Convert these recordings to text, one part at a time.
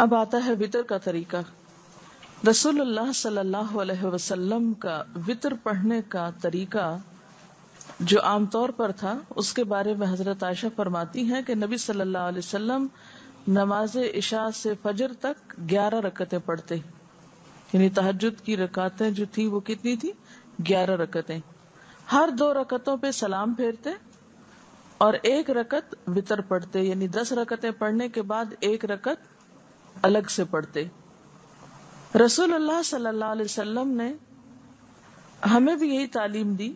अब आता है वितर का तरीका। रसूलुल्लाह सल्लल्लाहु अलैहि वसल्लम का वितर पढ़ने का तरीका जो आमतौर पर था, उसके बारे में हजरत आयशा फरमाती हैं कि नबी सल्लल्लाहु अलैहि वसल्लम नमाज इशा से फजर तक 11 रकतें पढ़ते, यानी तहज्जुद की रकातें जो थी वो कितनी थी, 11 रकतें। हर 2 रकतों पे सलाम फेरते और 1 रकत वितर पढ़ते, यानी 10 रकतें पढ़ने के बाद 1 रकत अलग से पढ़ते। रसूलुल्लाह सल्लल्लाहु अलैहि वसल्लम ने हमें भी यही तालीम दी।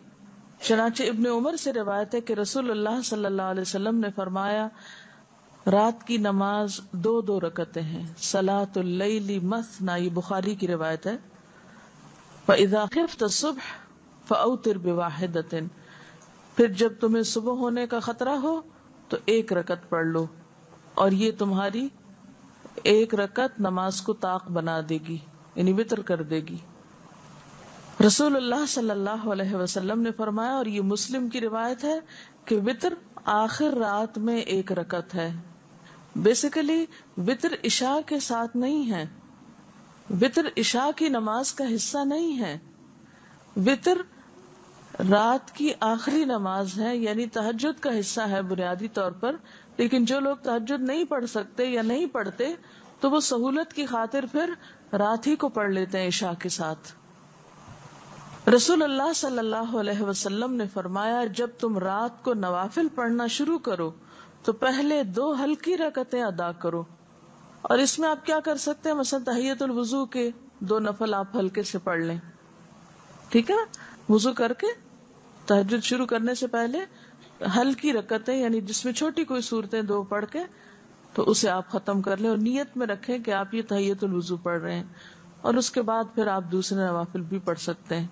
चनाचे इब्ने उमर से रिवायत है कि रसूलुल्लाह सल्लल्लाहु अलैहि वसल्लम ने फरमाया, रात की नमाज 2-2 रकतें हैं, सलातुल लैली मसना। ये बुखारी की रिवायत है। फ़इज़ा ख़िफ़्त सुब्ह फ़औतिर बिवाहिदतिन, फिर जब तुम्हें सुबह होने का खतरा हो तो 1 रकत पढ़ लो, और ये तुम्हारी 1 रकत नमाज को ताक बना देगी, यानी वितर कर देगी। रसूलुल्लाह सल्लल्लाहु अलैहि वसल्लम ने फरमाया, और ये मुस्लिम की रिवायत है कि वितर आखिर रात में 1 रकत है। बेसिकली वितर इशा के साथ नहीं है, वितर इशा की नमाज का हिस्सा नहीं है। वितर रात की आखिरी नमाज है, यानी तहज्जुद का हिस्सा है बुनियादी तौर पर। लेकिन जो लोग तहज्जुद नहीं पढ़ सकते या नहीं पढ़ते, तो वो सहूलत की खातिर फिर रात ही को पढ़ लेते हैं इशा के साथ। रसूलुल्लाह सल्लल्लाहु अलैहि वसल्लम ने फरमाया, जब तुम रात को नवाफिल पढ़ना शुरू करो तो पहले 2 हल्की रकतें अदा करो। और इसमें आप क्या कर सकते हैं, मसलन तहियतुल वजू के 2 नफल आप हल्के से पढ़ लें, ठीक है ना। वजू करके तहज्जुद शुरू करने से पहले हल्की रकतें, यानी जिसमें छोटी कोई सूरतें 2 पढ़ के तो उसे आप खत्म कर लें, और नियत में रखें कि आप ये तहियतुल वजू पढ़ रहे हैं, और उसके बाद फिर आप दूसरे नवाफिल भी पढ़ सकते हैं।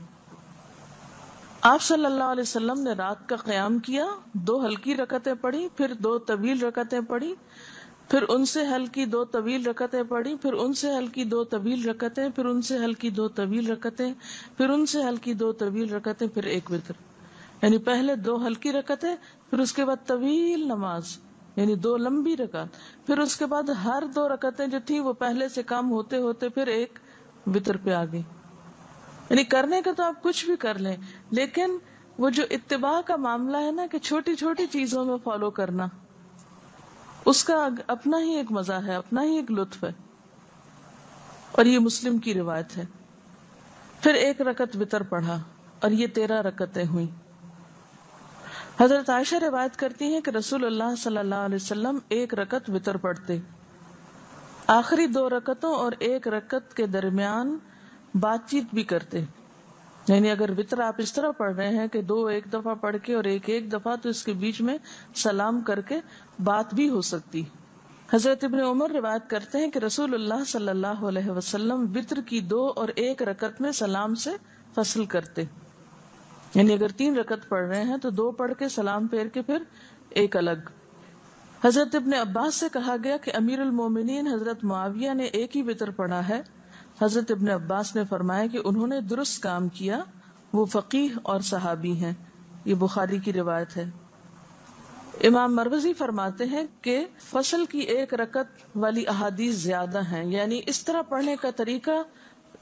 आप सल्लल्लाहु अलैहि वसल्लम ने रात का क़याम किया, 2 हल्की रकतें पढ़ी, फिर 2 तवील रकतें पढ़ी, फिर उनसे हल्की 2 तवील रकतें पढ़ी, फिर उनसे हल्की 2 तवील रकतें, फिर उनसे हल्की 2 तवील रकतें, फिर उनसे हल्की 2 तवील रकतें, फिर 1 वितर। यानी पहले 2 हल्की रकतें, फिर उसके बाद तवील नमाज, यानी 2 लंबी रकत, फिर उसके बाद हर 2 रकतें जो थी वो पहले से कम होते होते फिर 1 वितर पे आ गई। यानी करने का तो आप कुछ भी कर लें, लेकिन वो जो इत्तिबा का मामला है ना, कि छोटी छोटी चीजों में फॉलो करना, उसका अपना ही एक मजा है, अपना ही एक लुत्फ है। और ये मुस्लिम की रिवायत है। फिर 1 रकत वितर पढ़ा और ये 13 रकतें हुई। हजरत आयशा रिवायत करती हैं कि रसूलुल्लाह सल्लल्लाहु अलैहि वसल्लम 1 रकत वितर पढ़ते, आखिरी 2 रकतों और 1 रकत के दरमियान बातचीत भी करते। यानी अगर वितर आप इस तरह पढ़ रहे हैं कि 2 एक दफा पढ़ के और 1 दफा, तो इसके बीच में सलाम करके बात भी हो सकती। हजरत इबन उमर रिवायत करते हैं कि रसूलुल्लाह सल्लल्लाहु अलैहि वसल्लम वितर की 2 और 1 रकत में सलाम से फसल करते। यानी अगर 3 रकत पढ़ रहे हैं तो 2 पढ़ के सलाम फेर के फिर 1 अलग। हजरत इबन अब्बास से कहा गया कि अमीरुल मोमिनीन हजरत मुआविया ने 1 ही वितर पढ़ा है। हजरत इबन अब्बास ने फरमाया कि उन्होंने दुरुस्त काम किया, वो फकीह और सहाबी हैं। ये बुखारी की रिवायत है। इमाम मरवजी फरमाते हैं कि फसल की 1 रकत वाली अहादीस ज्यादा हैं, यानी इस तरह पढ़ने का तरीका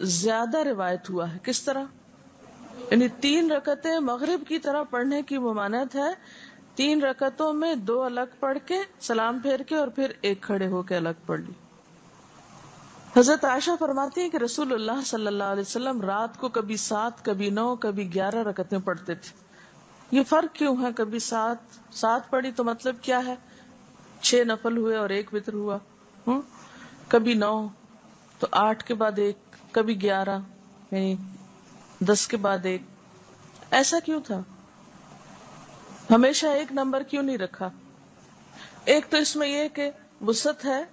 ज्यादा रिवायत हुआ है। किस तरह, यानी 3 रकतें मगरिब की तरह पढ़ने की ममानत है। 3 रकतों में 2 अलग पढ़ के सलाम फेर के और फिर 1 खड़े होके अलग पढ़ ली। हजरत आयशा फरमाती है कि रसूलुल्लाह सल्लल्लाहु अलैहि वसल्लम रात को कभी 7, कभी 9, कभी 11 रकतें पढ़ते थे। ये फर्क क्यों है? कभी 7 पढ़ी तो मतलब क्या है, 6 नफल हुए और 1 वितर हुआ। कभी 9 तो 8 के बाद 1, कभी 11 यानी 10 के बाद 1। ऐसा क्यों था? हमेशा 1 नंबर क्यों नहीं रखा? एक तो इसमें यह कि वुसअत है,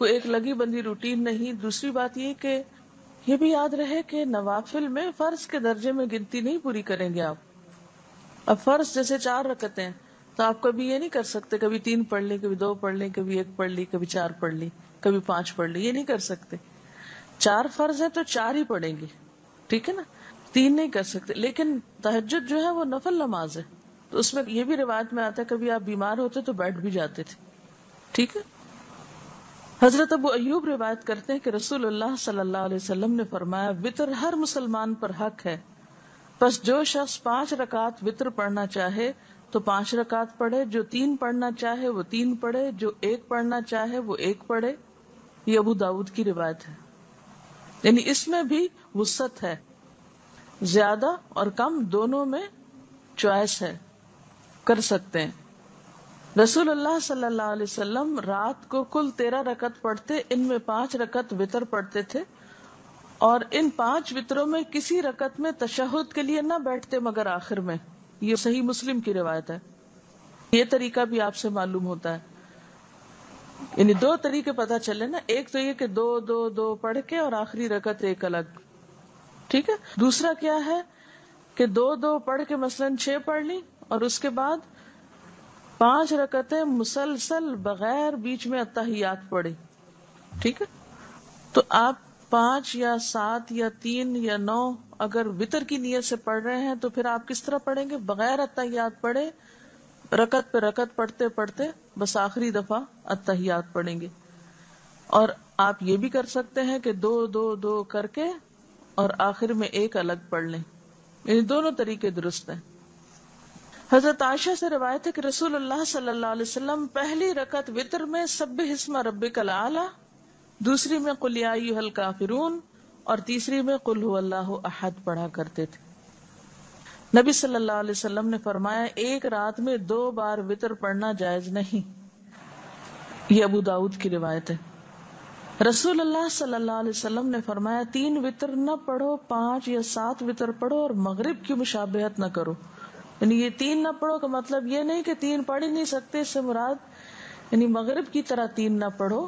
कोई एक लगी बंदी रूटीन नहीं। दूसरी बात ये कि ये भी याद रहे कि नवाफिल में फर्ज के दर्जे में गिनती नहीं पूरी करेंगे आप। अब फर्ज जैसे 4 रकतें हैं, तो आप कभी ये नहीं कर सकते कभी 3 पढ़ ली, कभी 2 पढ़ ली, कभी 1 पढ़ ली, कभी 4 पढ़ ली, कभी 5 पढ़ ली, ये नहीं कर सकते। 4 फर्ज है तो 4 ही पढ़ेंगे, ठीक है ना, 3 नहीं कर सकते। लेकिन तहज्जुद जो है वो नफल नमाज है, तो उसमें ये भी रिवायत में आता है कभी आप बीमार होते तो बैठ भी जाते थे, ठीक है। हजरत अबू अयूब रिवायत करते हैं कि रसूलुल्लाह सल्लल्लाहु अलैहि वसल्लम ने फरमाया, वितर हर मुसलमान पर हक है, बस जो शख्स 5 रकात वितर पढ़ना चाहे तो 5 रकात पढ़े, जो 3 पढ़ना चाहे वो 3 पढ़े, जो 1 पढ़ना चाहे वो 1 पढ़े। ये अबू दाऊद की रिवायत है। यानी इसमें भी वुसअत है, ज्यादा और कम दोनों में चॉइस है, कर सकते हैं। रसूलुल्लाह सल्लल्लाहु अलैहि वसल्लम रात को कुल 13 रकत पढ़ते, इनमें 5 रकत वितर पढ़ते थे और इन 5 वितरों में किसी रकत में तशहुद के लिए ना बैठते मगर आखिर में। ये सही मुस्लिम की रिवायत है। ये तरीका भी आपसे मालूम होता है, यानी 2 तरीके पता चले ना। एक तो ये कि 2 पढ़ के और आखिरी रकत 1 अलग, ठीक है। दूसरा क्या है कि 2 पढ़ के मसलन 6 पढ़ ली और उसके बाद 5 रकतें मुसलसल बगैर बीच में अत्तहियात पढ़े, ठीक है। तो आप 5 या 7 या 3 या 9 अगर वितर की नियत से पढ़ रहे हैं तो फिर आप किस तरह पढ़ेंगे? बगैर अत्तहियात पढ़े, रकत पे रकत पढ़ते पढ़ते बस आखिरी दफा अत्तहियात पढ़ेंगे। और आप ये भी कर सकते हैं कि 2 करके और आखिर में 1 अलग पढ़ लें। ये दोनों तरीके दुरुस्त हैं। हजरत आयशा से रवायत है कि रसूलुल्लाह सल्लल्लाहु अलैहि वसल्लम पहली रकत वितर में सब्बिह इस्मा रब्बिकल आला, दूसरी में कुल या अय्युहल काफिरून और तीसरी में कुल हुवल्लाहु अहद पढ़ा करते थे। नबी सल्लल्लाहु अलैहि वसल्लम ने फरमाया, 1 रात में 2 बार वितर पढ़ना जायज नहीं। ये अबू दाऊद की रिवायत है। रसूलुल्लाह सल्लल्लाहु अलैहि वसल्लम ने फरमाया, 3 वितर न पढ़ो, 5 या 7 वितर पढ़ो और मगरिब की मुशाबहत न करो। यानी ये 3 ना पढ़ो का मतलब ये नहीं कि 3 पढ़ ही नहीं सकते, इससे मुराद यानी मगरिब की तरह 3 ना पढ़ो।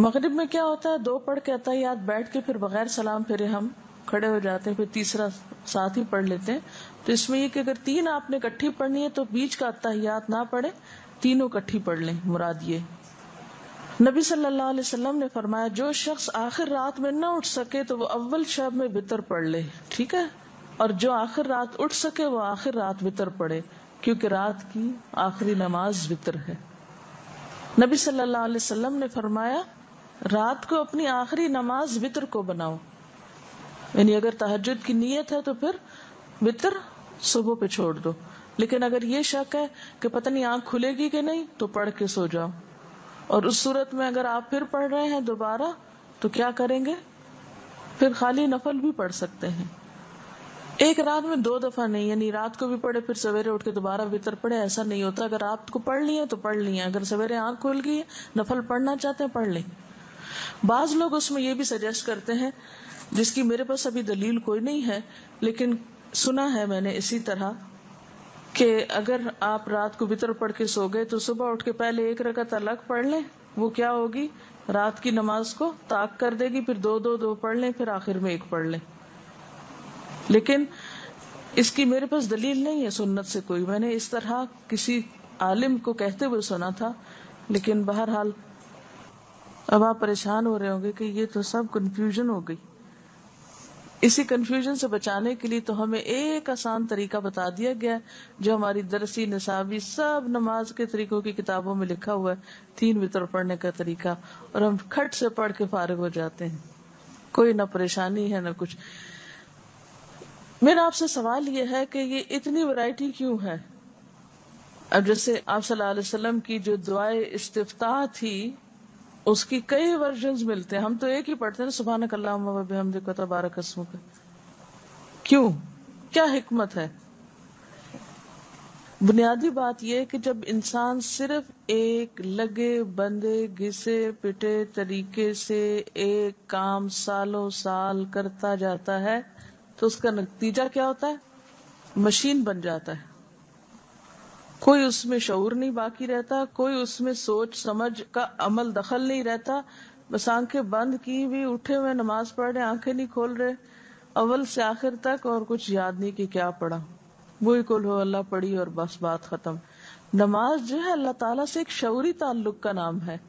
मगरिब में क्या होता है, 2 पढ़ के अत्तहियात बैठ के फिर बगैर सलाम फिरे हम खड़े हो जाते हैं, फिर तीसरा साथ ही पढ़ लेते हैं। तो इसमें ये कि अगर 3 आपने इकट्ठी पढ़नी है तो बीच का अत्तहियात ना पढ़े, तीनों इकट्ठी पढ़ लें, मुराद ये। नबी सल्लल्लाहु अलैहि वसल्लम ने फरमाया, जो शख्स आखिर रात में न उठ सके तो वो अव्वल शब में वितर पढ़ ले, ठीक है, और जो आखिर रात उठ सके वो आखिर रात वितर पढ़े, क्योंकि रात की आखिरी नमाज वितर है। नबी सल्लल्लाहु अलैहि वसल्लम ने फरमाया, रात को अपनी आखिरी नमाज वितर को बनाओ, यानी अगर तहज्जुद की नीयत है तो फिर वितर सुबह पे छोड़ दो, लेकिन अगर ये शक है कि पता नहीं आंख खुलेगी कि नहीं तो पढ़ के सो जाओ। और उस सूरत में अगर आप फिर पढ़ रहे हैं दोबारा तो क्या करेंगे, फिर खाली नफल भी पढ़ सकते हैं। 1 रात में 2 दफा नहीं, यानी रात को भी पढ़े फिर सवेरे उठ के दोबारा वितर पढ़े, ऐसा नहीं होता। अगर रात को पढ़ लिए तो पढ़ लिए, अगर सवेरे आंख खुल गई नफल पढ़ना चाहते हैं पढ़ लें। बाज लोग उसमें ये भी सजेस्ट करते हैं, जिसकी मेरे पास अभी दलील कोई नहीं है, लेकिन सुना है मैंने इसी तरह कि अगर आप रात को वितर पढ़ के सो गए तो सुबह उठ के पहले 1 रकत अलग पढ़ लें, वो क्या होगी, रात की नमाज को ताक कर देगी, फिर 2 पढ़ लें, फिर आखिर में 1 पढ़ लें। लेकिन इसकी मेरे पास दलील नहीं है सुन्नत से कोई, मैंने इस तरह किसी आलिम को कहते हुए सुना था। लेकिन बहरहाल अब आप परेशान हो रहे होंगे कि ये तो सब कंफ्यूजन हो गई। इसी कंफ्यूजन से बचाने के लिए तो हमें एक आसान तरीका बता दिया गया, जो हमारी दरसी निसाबी सब नमाज के तरीकों की किताबों में लिखा हुआ है, 3 वितर पढ़ने का तरीका, और हम खट से पढ़ के फारिग हो जाते हैं, कोई ना परेशानी है ना कुछ। मेरा आपसे सवाल यह है कि ये इतनी वैरायटी क्यों है? अब जैसे आप सल्लल्लाहु अलैहि वसल्लम की जो दुआए इस्तिफ्ताह थी उसकी कई वर्जन्स मिलते हैं, हम तो एक ही पढ़ते हैं, सुभानकल्लाहुम्मा व बिहम्दिक व तबारक अस्मुक। क्यों, क्या हिकमत है? बुनियादी बात यह कि जब इंसान सिर्फ एक लगे बंदे घिसे पिटे तरीके से एक काम सालों साल करता जाता है तो उसका नतीजा क्या होता है, मशीन बन जाता है। कोई उसमें शऊर नहीं बाकी रहता, कोई उसमें सोच समझ का अमल दखल नहीं रहता, बस आंखें बंद की हुई, उठे हुए, नमाज पढ़ रहे, आंखें नहीं खोल रहे अव्वल से आखिर तक, और कुछ याद नहीं कि क्या पढ़ा, वही कुल हो अल्लाह पढ़ी और बस बात खत्म। नमाज जो है अल्लाह ताला से एक शऊरी ताल्लुक का नाम है,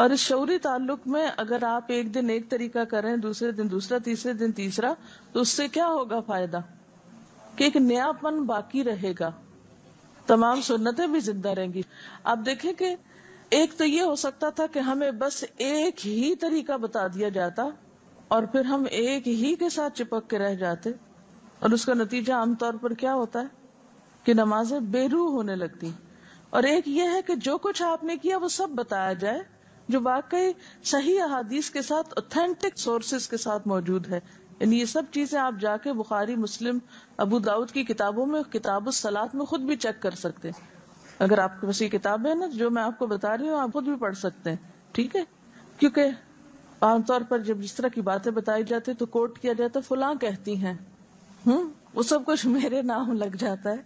और इस शऊरी ताल्लुक में अगर आप एक दिन एक तरीका करें, दूसरे दिन दूसरा, तीसरे दिन तीसरा, तो उससे क्या होगा फायदा कि एक नयापन बाकी रहेगा, तमाम सुन्नतें भी जिंदा रहेंगी। आप देखें कि एक तो ये हो सकता था कि हमें बस एक ही तरीका बता दिया जाता और फिर हम एक ही के साथ चिपक के रह जाते, और उसका नतीजा आमतौर पर क्या होता है कि नमाजें बेरूह होने लगती। और एक ये है कि जो कुछ आपने किया वो सब बताया जाए जो वाकई सही अहादीस के साथ ऑथेंटिक सोर्सेज के साथ मौजूद है। यानी ये सब चीजें आप जाके बुखारी, मुस्लिम, अबू दाऊद की किताबों में, किताबुस सलात में खुद भी चेक कर सकते हैं। अगर आपके पास ये किताब है ना जो मैं आपको बता रही हूँ, आप खुद भी पढ़ सकते हैं, ठीक है। क्योंकि आमतौर पर जब जिस तरह की बातें बताई जाती है तो कोट किया जाता है, फुलां कहती हैं, वो सब कुछ मेरे नाम लग जाता है।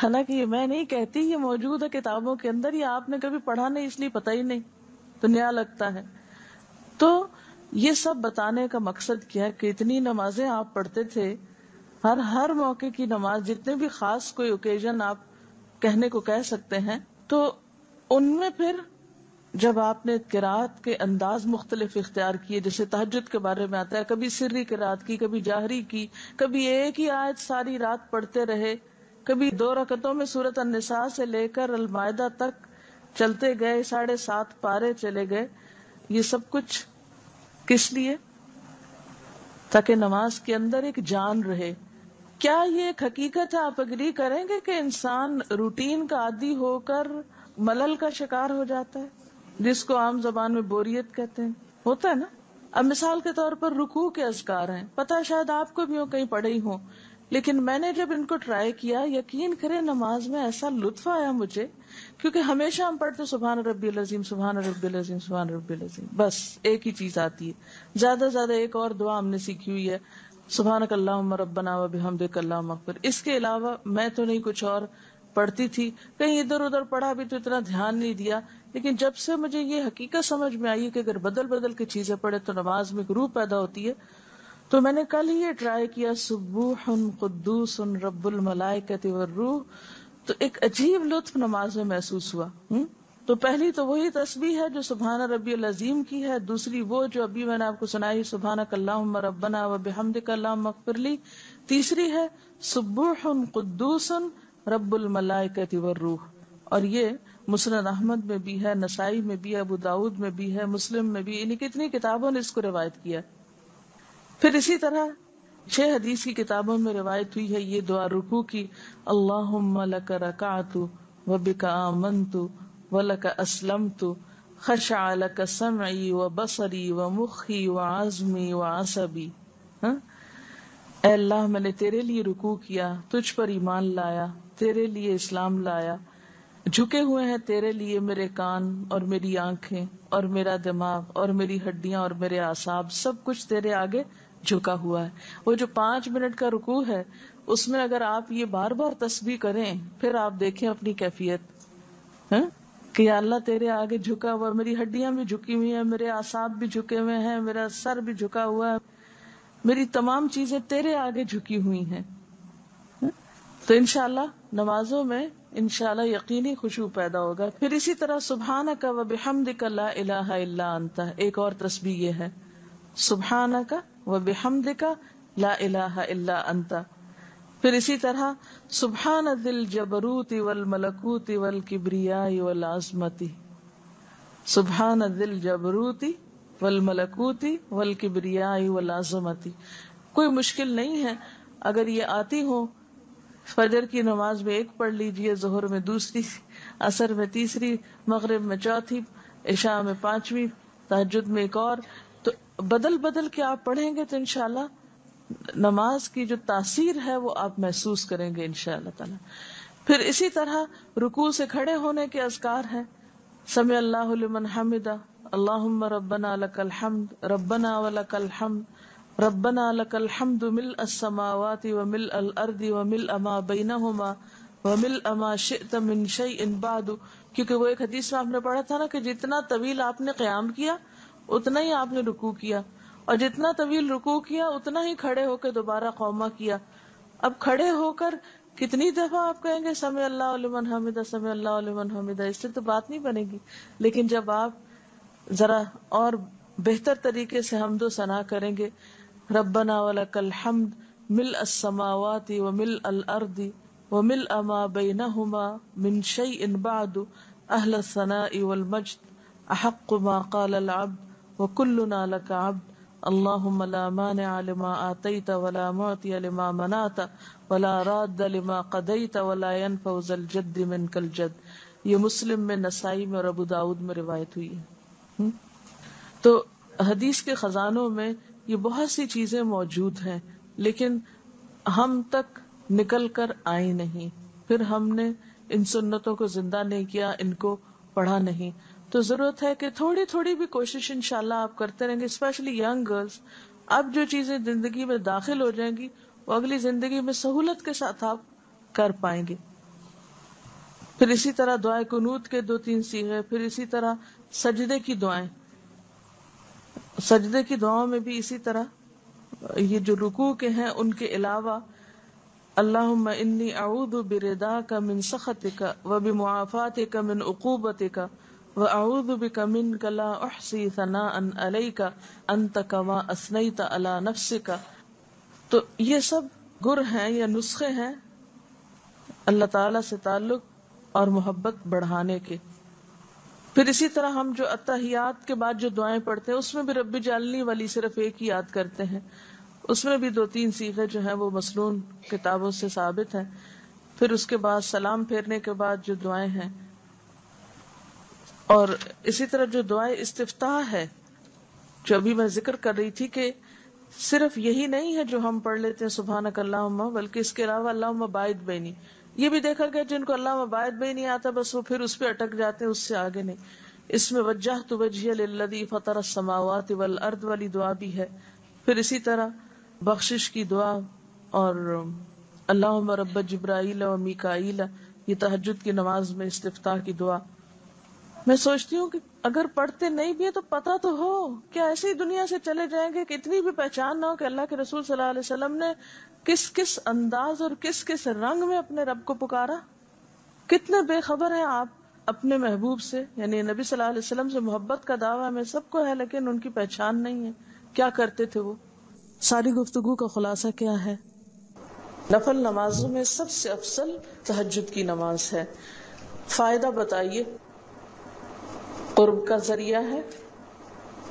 हालांकि ये मैं नहीं कहती, ये मौजूद है किताबों के अंदर, ये आपने कभी पढ़ा नहीं इसलिए पता ही नहीं, तो नया लगता है। तो ये सब बताने का मकसद क्या है कि इतनी नमाजें आप पढ़ते थे, हर मौके की नमाज, जितने भी खास कोई ओकेजन आप कहने को कह सकते हैं, तो उनमें फिर जब आपने किरात के अंदाज मुख्तलिफ इख्तियार किए, जैसे तहज्जुद के बारे में आता है कभी सिर्री किरात की, कभी जाहरी की, कभी एक ही आयत सारी रात पढ़ते रहे, कभी 2 रकतों में सूरत अन्निसा से लेकर अल-माईदा तक चलते गए, 7.5 पारे चले गए। ये सब कुछ किस लिए? ताकि नमाज के अंदर एक जान रहे। क्या ये एक हकीकत है, आप एग्री करेंगे कि इंसान रूटीन का आदी होकर मलल का शिकार हो जाता है, जिसको आम जबान में बोरियत कहते हैं, होता है ना। अब मिसाल के तौर पर रुकू के अज़कार हैं, पता है शायद आपको भी हो, कहीं पढ़े ही हो, लेकिन मैंने जब इनको ट्राई किया, यकीन करें नमाज में ऐसा लुत्फ आया मुझे, क्योंकि हमेशा हम पढ़ते सुभान रब्बिल अज़ीम, सुभान रब्बिल अज़ीम, सुभान रब्बिल अज़ीम, बस एक ही चीज आती है। ज्यादा एक और दुआ हमने सीखी हुई है, सुभानक अल्लाहुम्मा रब्बना व बिहम्दिक अल्लाहुम्मा अकबर। इसके अलावा मैं तो नहीं कुछ और पढ़ती थी, कहीं इधर उधर पढ़ा भी तो इतना ध्यान नहीं दिया। लेकिन जब से मुझे ये हकीकत समझ में आई कि अगर बदल के चीजें पढ़े तो नमाज में एक रूह पैदा होती है, तो मैंने कल ही ये ट्राई किया, सुब्बुहुन कुद्दूसुन रब्बुल मलाइकति वर्रूह, तो एक अजीब लुत्फ नमाज में महसूस हुआ। तो पहली तो वही तस्बीह है जो सुबहान रब्बिल अज़ीम की है, दूसरी वो जो अभी मैंने आपको सुनाई, सुबहानक अल्लाहुम्मा रब्बना व बिहम्दिका अल्लाहुम्मा अगफिरली, तीसरी है सुब्बुहुन कुद्दूसुन रब्बुल मलाइकति वर्रूह। और ये मुसनद अहमद में भी है, नसाई में भी है, अबू दाऊद में भी है, मुस्लिम में भी, यानी कितनी किताबों ने इसको रिवायत किया। फिर इसी तरह 6 हदीस की किताबों में रिवायत हुई है ये दुआ रुकू की, अल्लाहुम्मा लका रकातु व बिका आमनतु व लका अस्लमतु खशअ लका समई व बसरी व मुखी व आज़मी व असबी। ऐ अल्लाह, मैंने तेरे लिए रुकू किया, तुझ पर ईमान लाया, तेरे लिए इस्लाम लाया, झुके हुए हैं तेरे लिए मेरे कान और मेरी आंखें और मेरा दिमाग और मेरी हड्डियां और मेरे आसाब, सब कुछ तेरे आगे झुका हुआ है। वो जो 5 मिनट का रुकू है, उसमें अगर आप ये बार बार तस्बीह करें, फिर आप देखें अपनी कैफियत है कि अल्लाह तेरे आगे झुका हुआ, मेरी हड्डियां भी झुकी हुई है, मेरे आसाब भी झुके हुए हैं, मेरा सर भी झुका हुआ है, मेरी तमाम चीजें तेरे आगे झुकी हुई हैं। तो इंशाल्लाह नमाजों में इंशाल्लाह यकीनी खुशू पैदा होगा। फिर इसी तरह सुबहानका व बिहम्दिका ला इलाहा इल्ला अंता, एक और तस्बीह ये है, सुबहानका व बिहम्दिका ला इलाहा इल्ला अंता। फिर इसी तरह सुबहान दिल जबरूती वल मलकूती वल किब्रियाई वल आजमती, सुबहान दिल जबरूती वल मलकूती वल किब्रियाई वल आजमती। कोई मुश्किल नहीं है, अगर ये आती हो, फजर की नमाज में एक पढ़ लीजिए, जोहर में दूसरी, असर में तीसरी, मगरिब में चौथी, इशा में पांचवी, तहज्जुद में एक और, तो बदल के आप पढ़ेंगे तो इंशाल्लाह नमाज की जो तासीर है वो आप महसूस करेंगे इंशाल्लाह ताला। फिर इसी तरह रुकू से खड़े होने के अज़कार हैं, समी अल्लाहु लिमन हमिदा, अल्लाहुम्मा रब्बना लकल हम्द, रब्बना व लकल हम्द, रब्बना लकल हम्दु मिल अस्समावाति व मिल अल अर्दी व मिल अमा बैनहुमा व मिल अमा शिअ्त मिन शैइन बादु। क्योंकि वो एक हदीस में आपने पढ़ा था ना कि जितना तवील आपने क़याम किया उतना ही आपने रुकू किया, और जितना तवील रुकू किया उतना ही खड़े होकर दोबारा क़ौमा किया। अब खड़े होकर कितनी दफा आप कहेंगे समी अल्लाहु लिमन हमिदा, समी अल्लाहु लिमन हमिदा, इससे तो बात नहीं बनेगी। लेकिन जब आप जरा और बेहतर तरीके से हम्दो सना करेंगे, रब्बना वलकल हम्द मिल अस्समावाति व मिल अल अर्दी व मिल अमा बैनहुमा मिन शैइन बादु, अहल सनाइ वल मज्द अहक्कु मा क़ाल अल अब्द व कुल्लुना लक अब्द अल्लाहुम्मा ला मानिअ लिमा आतैत व ला मुअतिय लिमा मनात व ला राद्द लिमा क़दैत व ला यनफ़उ ज़ल जद्द मिनकल जद्द। ये मुस्लिम में, नसाई में और अबू दाऊद में रिवायत हुई है। तो हदीस के खजानों में ये बहुत सी चीजें मौजूद हैं, लेकिन हम तक निकल कर आई नहीं, फिर हमने इन सुन्नतों को जिंदा नहीं किया, इनको पढ़ा नहीं। तो जरूरत है कि थोड़ी थोड़ी भी कोशिश इंशाल्लाह आप करते रहेंगे, स्पेशली यंग गर्ल्स। अब जो चीजें जिंदगी में दाखिल हो जाएंगी वो अगली जिंदगी में सहूलत के साथ आप कर पाएंगे। फिर इसी तरह दुआए कुनूत के 2-3 सीगे, फिर इसी तरह सजदे की दुआएं, सजदे की दुआओं में भी इसी तरह ये जो रुकू के हैं उनके अलावा अल्लाहुम्मा इन्नी अऊदु बिरिदाका मिन सखतिका व बिमुआफातिका मिन उकूबतिका व अऊदु बिका मिनका ला उहसी सनाअन अलैका अंत कमा अस्नैत अला नफ्सिका। तो ये सब गुर हैं या नुस्खे हैं अल्लाह ताला से ताल्लुक और मोहब्बत बढ़ाने के। फिर इसी तरह हम जो अत्तहियात के बाद जो दुआएं पढ़ते हैं उसमें भी रब्बी जालनी वाली सिर्फ एक ही याद करते हैं, उसमें भी 2-3 सीखे जो हैं वो मसनून किताबों से साबित हैं। फिर उसके बाद सलाम फेरने के बाद जो दुआएं हैं, और इसी तरह जो दुआएं इस्तिफ्ताह है जो अभी मैं जिक्र कर रही थी कि सिर्फ यही नहीं है जो हम पढ़ लेते हैं सुभानक अल्लाहुम्मा, बल्कि इसके अलावा अल्लाहुम्मा बाइद बैनी, ये भी देखा गया जिनको अल्लाह बायद भी नहीं आता बस वो फिर उस पर अटक जाते हैं, उससे आगे नहीं। इसमें वज्जहतु वज्हिया लिल्लज़ी फ़तरा अस्समावाति वल अर्द वाली दुआ भी है। फिर इसी तरह बख्शिश की दुआ और अल्लाहुम्मा रब्ब जिब्राईल व मीकाईल, ये तहज्जुद की नमाज में इस्तिफ्ताह की दुआ। मैं सोचती हूँ कि अगर पढ़ते नहीं भी है तो पता तो हो, क्या ऐसी दुनिया से चले जाएंगे कि इतनी भी पहचान ना हो कि अल्लाह के रसूल सल्लल्लाहु अलैहि वसल्लम ने किस किस अंदाज और किस किस रंग में अपने रब को पुकारा। कितने बेखबर हैं आप अपने महबूब से, यानी नबी सल्लल्लाहु अलैहि वसल्लम से मोहब्बत का दावा हमें सबको है, लेकिन उनकी पहचान नहीं है, क्या करते थे वो। सारी गुफ्तगू का खुलासा क्या है, नफल नमाजों में सबसे अफसल तहज्जुद की नमाज है। फायदा बताइए, कुर्ब का जरिया है,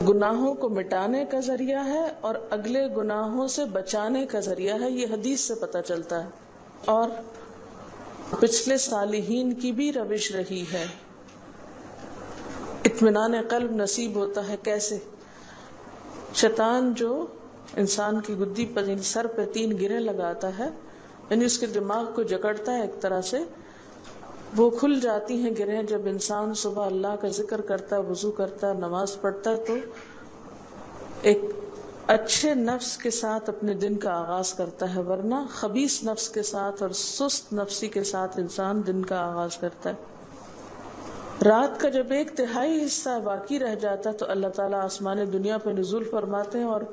गुनाहों को मिटाने का जरिया है और अगले गुनाहों से बचाने का जरिया है, ये हदीस से पता चलता है। और पिछले सालिहीन की भी रविश रही है। इत्मीनान कल्ब नसीब होता है कैसे? शैतान जो इंसान की गुद्दी पर, सर पर 3 गिरे लगाता है, यानी उसके दिमाग को जकड़ता है एक तरह से, वो खुल जाती हैं गिरें। जब इंसान सुबह अल्लाह का जिक्र करता है, वजू करता है, नमाज पढ़ता है, तो एक अच्छे नफ्स के साथ अपने दिन का आगाज करता है, वरना खबीस नफ्स के साथ और सुस्त नफ्सी के साथ इंसान दिन का आगाज करता है। रात का जब 1/3 हिस्सा बाकी रह जाता है तो अल्लाह ताला आसमान दुनिया पर नुज़ूल फरमाते हैं और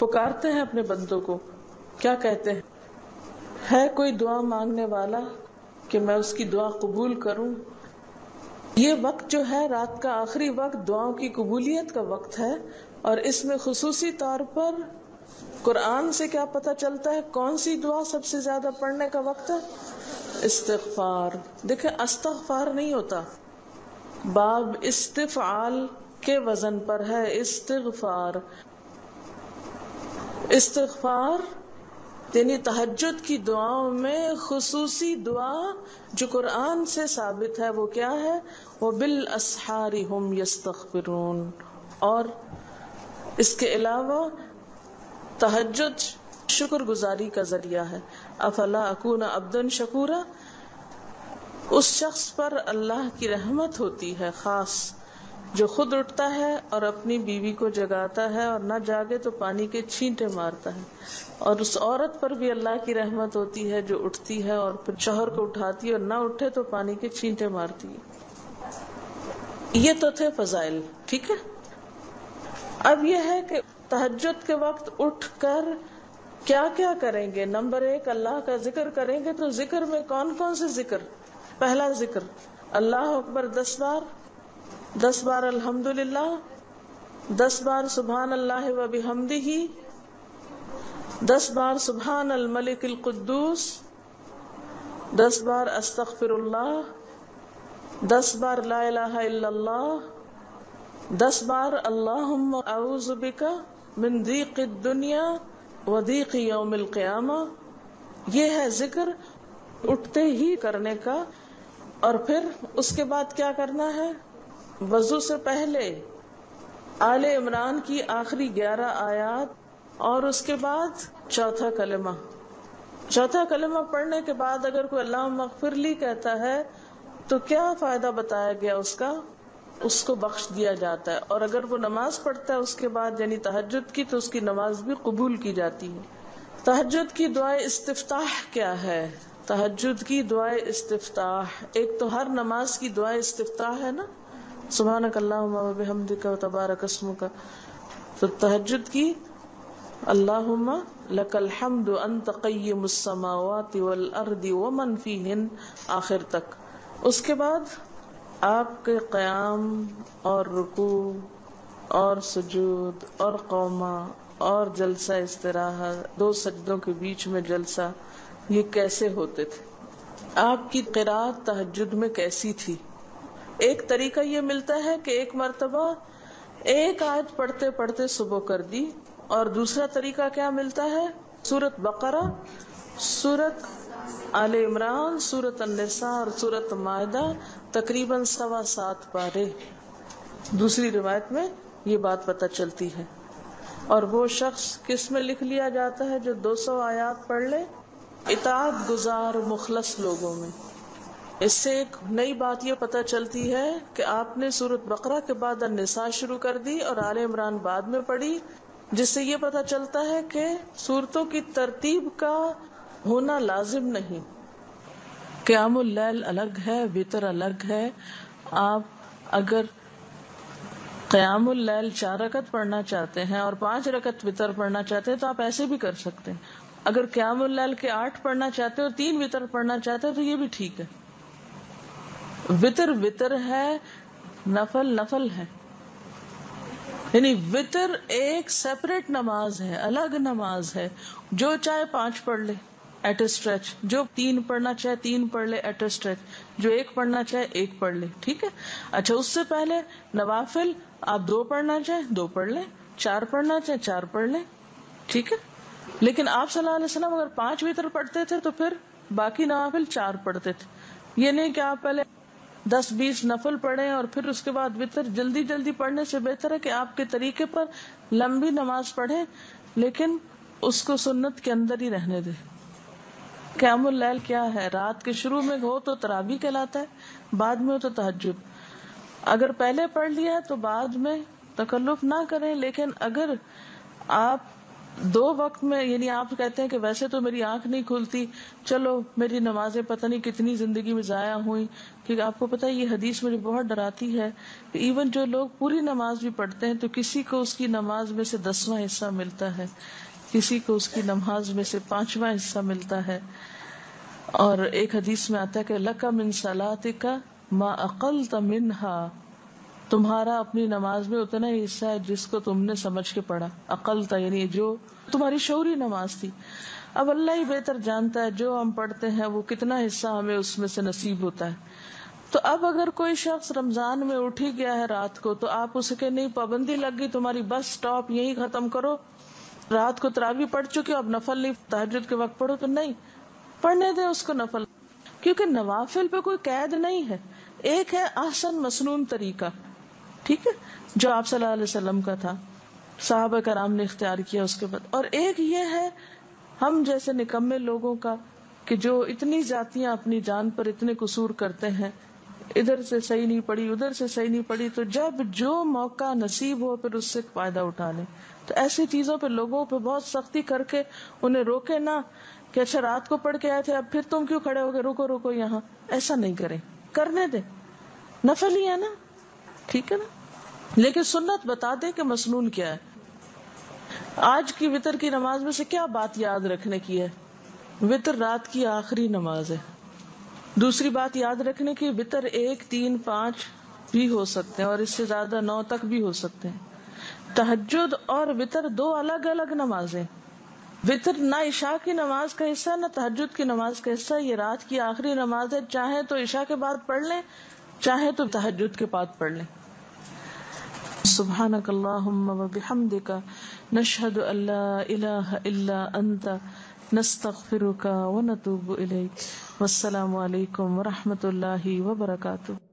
पुकारते हैं अपने बंदों को। क्या कहते हैं? है कोई दुआ मांगने वाला कि मैं उसकी दुआ कबूल करूं? ये वक्त जो है रात का आखिरी वक्त दुआओं की कबूलियत का वक्त है, और इसमें खुसूसी तौर पर कुरान से क्या पता चलता है कौन सी दुआ सबसे ज्यादा पढ़ने का वक्त है? इस्तिगफार। देखे, अस्तगफार नहीं होता, बाब इस्तिफाल के वजन पर है, इस्तिगफार। इस्तिगफार यानी तहज्जुद की दुआओं में खुसूसी दुआ जो कुरान से साबित है वो क्या है? वो बिल असहारी हम यस्तगफिरून। और इसके अलावा तहज्जुद शुक्रगुजारी का जरिया है। अफला अकूना अब्दन शकूरा, उस शख्स पर अल्लाह की रहमत होती है खास जो खुद उठता है और अपनी बीवी को जगाता है, और ना जागे तो पानी के छींटे मारता है। और उस औरत पर भी अल्लाह की रहमत होती है जो उठती है और फिर शौहर को उठाती है, और ना उठे तो पानी के छींटे मारती है। ये तो थे फजाइल, ठीक है। अब यह है कि तहज्जुद के वक्त उठकर क्या क्या करेंगे। नंबर 1 अल्लाह का जिक्र करेंगे, तो जिक्र में कौन कौन से जिक्र? पहला जिक्र अल्लाह अकबर 10 बार, 10 बार अल्हम्दुलिल्लाह, 10 बार सुबहान अल्लाह व बिहम्दिही, 10 बार सुबहान अल मलिक अल कुद्दूस, 10 बार अस्तगफिरुल्लाह, 10 बार ला इलाहा इल्लल्लाह, 10 बार अल्लाहुम्मा अऊज़ु बिका मिन दीक़ि दुनिया व दीक़ि यौमिल क़ियामा। ये है जिक्र उठते ही करने का। और फिर उसके बाद क्या करना है? वजू से पहले आले इमरान की आखिरी 11 आयात और उसके बाद चौथा कलमा। चौथा कलमा पढ़ने के बाद अगर कोई अल्लाह मगफिरली कहता है तो क्या फायदा बताया गया उसका? उसको बख्श दिया जाता है। और अगर वो नमाज पढ़ता है उसके बाद, यानी तहज्जुद की, तो उसकी नमाज भी कबूल की जाती है। तहज्जुद की दुआए इस्तिफ्ताह क्या है? तहज्जुद की दुआए इस्तिफ्ताह, एक तो हर नमाज की दुआए इस्तिफ्ताह है ना, सुब्हानकल्लाहुम्मा व बिहम्दिका व तबारक अस्मुका। तो तहज्जुद की अल्लाहुम्मा लकल हम्दु अंत क़य्यिमुस समावाति वल अर्दि व मन फ़ीहिन आखिर तक। उसके बाद आपके क़याम और रुकू और सुजूद और क़ौमा और जलसा इस्तराहा, 2 सजदों के बीच में जलसा, ये कैसे होते थे? आपकी क़िराअत तहज्जुद में कैसी थी? एक तरीका ये मिलता है कि एक मरतबा एक आयत पढ़ते पढ़ते सुबह कर दी, और दूसरा तरीका क्या मिलता है? सूरत बकरा, सूरत आले इमरान, सूरत अन्निसा और सूरत माईदा, तकरीबन 7.25 पारे। दूसरी रिवायत में ये बात पता चलती है। और वो शख्स किस में लिख लिया जाता है जो 200 आयात पढ़ ले? इताअत गुजार मुखलस लोगों में। इससे एक नई बात यह पता चलती है कि आपने सूरत बकरा के बाद अन्निसा शुरू कर दी और आले इमरान बाद में पढ़ी, जिससे ये पता चलता है कि सूरतों की तरतीब का होना लाजिम नहीं। क्यामुल लैल अलग है, वितर अलग है। आप अगर क्यामुल लैल 4 रकत पढ़ना चाहते हैं और 5 रकत वितर पढ़ना चाहते हैं तो आप ऐसे भी कर सकते हैं। अगर क्यामुल लैल के 8 पढ़ना चाहते हो और 3 वितर पढ़ना चाहते हो तो ये भी ठीक है। वितर वितर है, नफल नफल है, यानी वितर एक सेपरेट नमाज है, अलग नमाज है। जो चाहे 5 पढ़ ले एट ए स्ट्रेच, जो 3 पढ़ना चाहे 3 पढ़ ले एट ए स्ट्रेच, जो 1 पढ़ना चाहे 1 पढ़ ले, ठीक है। अच्छा, उससे पहले नवाफिल आप 2 पढ़ना चाहे 2 पढ़ ले, 4 पढ़ना चाहे 4 पढ़ ले, ठीक है। लेकिन आप सल्लल्लाहु अलैहि वसल्लम अगर 5 वितर पढ़ते थे तो फिर बाकी नवाफिल 4 पढ़ते थे। ये नहीं कि आप पहले 10-20 नफल पढ़ें और फिर उसके बाद वितर। जल्दी जल्दी पढ़ने से बेहतर है कि आपके तरीके पर लंबी नमाज पढ़ें, लेकिन उसको सुन्नत के अंदर ही रहने दें। क़यामुल लैल क्या है? रात के शुरू में हो तो तरावी कहलाता है, बाद में हो तो तहज्जुद। अगर पहले पढ़ लिया तो बाद में तकल्लुफ ना करें। लेकिन अगर आप 2 वक्त में, यानी आप कहते हैं कि वैसे तो मेरी आंख नहीं खुलती, चलो मेरी नमाजें पता नहीं कितनी जिंदगी में जाया हुई, क्योंकि आपको पता है ये हदीस मुझे बहुत डराती है कि इवन जो लोग पूरी नमाज भी पढ़ते हैं तो किसी को उसकी नमाज में से 10वां हिस्सा मिलता है, किसी को उसकी नमाज में से 5वां हिस्सा मिलता है। और एक हदीस में आता है कि लका मिन सलातिका मा अकलत मिनहा, तुम्हारा अपनी नमाज में उतना ही हिस्सा है जिसको तुमने समझ के पढ़ा। अकल था यानी जो तुम्हारी शौरी नमाज थी। अब अल्लाह ही बेहतर जानता है जो हम पढ़ते हैं वो कितना हिस्सा हमें उसमें से नसीब होता है। तो अब अगर कोई शख्स रमजान में उठ ही गया है रात को, तो आप उसके नहीं पाबंदी लग गई तुम्हारी, बस स्टॉप यही खत्म करो, रात को तरावी पढ़ चुके हो अब नफल नहीं, तहज्जुद के वक्त पढ़ो, तो नहीं पढ़ने दे उसको नफल, क्योंकि नवाफिल पे कोई कैद नहीं है। एक है आसन मसनून तरीका, ठीक है, जो आप सल्लल्लाहु अलैहि वसल्लम का था, सहाबा कराम ने इख्तियार किया उसके बाद। और एक ये है हम जैसे निकम्मे लोगों का कि जो इतनी जातियां अपनी जान पर इतने कसूर करते हैं, इधर से सही नहीं पड़ी उधर से सही नहीं पड़ी, तो जब जो मौका नसीब हो फिर उससे फायदा उठा लें। तो ऐसी चीजों पर लोगों पर बहुत सख्ती करके उन्हें रोके ना कि अच्छा रात को पढ़ के आए थे अब फिर तुम क्यों खड़े हो गए, रुको रुको यहाँ, ऐसा नहीं करें, करने दे, नफल ही है ना, ठीक है ना। लेकिन सुन्नत बता दे कि मसनून क्या है। आज की वितर की नमाज में से क्या बात याद रखने की है? वितर रात की आखिरी नमाज है। दूसरी बात याद रखने की, वितर 1, 3, 5 भी हो सकते हैं और इससे ज्यादा 9 तक भी हो सकते हैं। तहज्जुद और वितर 2 अलग अलग नमाजें। वितर ना इशा की नमाज का हिस्सा ना तहज्जुद की नमाज का हिस्सा, ये रात की आखिरी नमाज है। चाहे तो इशा के बाद पढ़ लें चाहे तो तहज्जुद के बाद पढ़ लें। सुब्हानकल्लाहुम्मा व बिहम्दिका नशहदु अल्ला इलाहा इल्ला अंता नस्तगफिरुका व नतूबु इलैक। वस्सलामु अलैकुम व रहमतुल्लाहि व बरकातुहू।